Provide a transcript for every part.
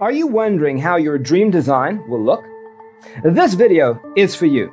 Are you wondering how your dream design will look? This video is for you.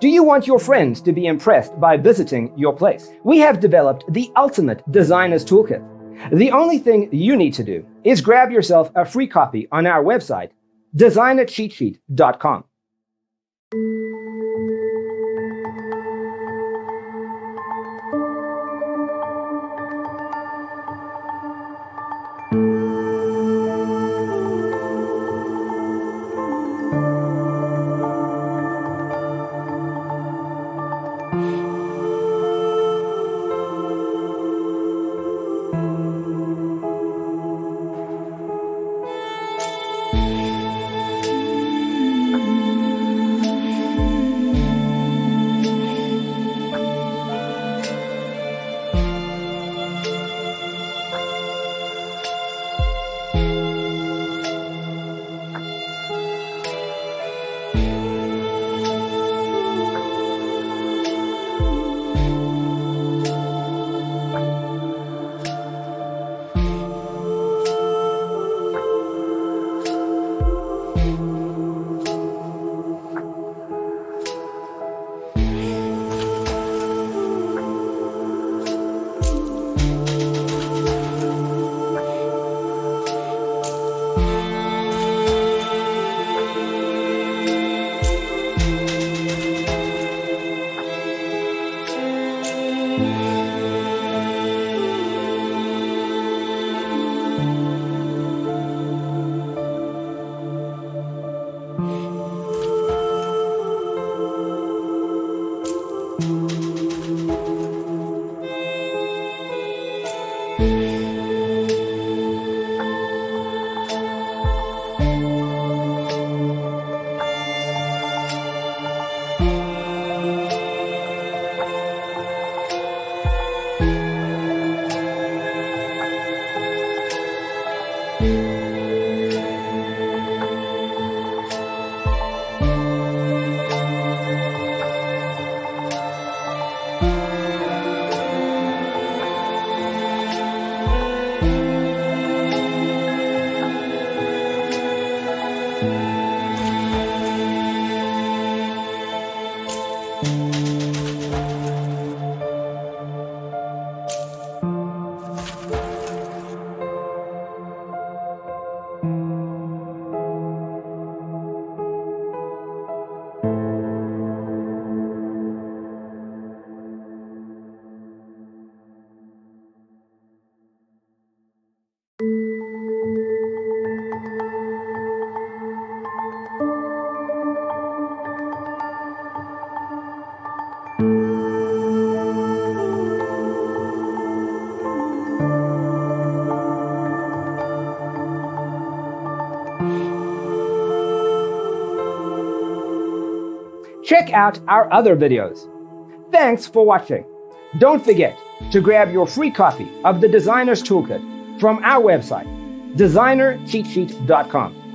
Do you want your friends to be impressed by visiting your place? We have developed the ultimate designer's toolkit. The only thing you need to do is grab yourself a free copy on our website, designercheatsheet.com. Check out our other videos. Thanks for watching. Don't forget to grab your free copy of the Designer's Toolkit from our website, designercheatsheet.com.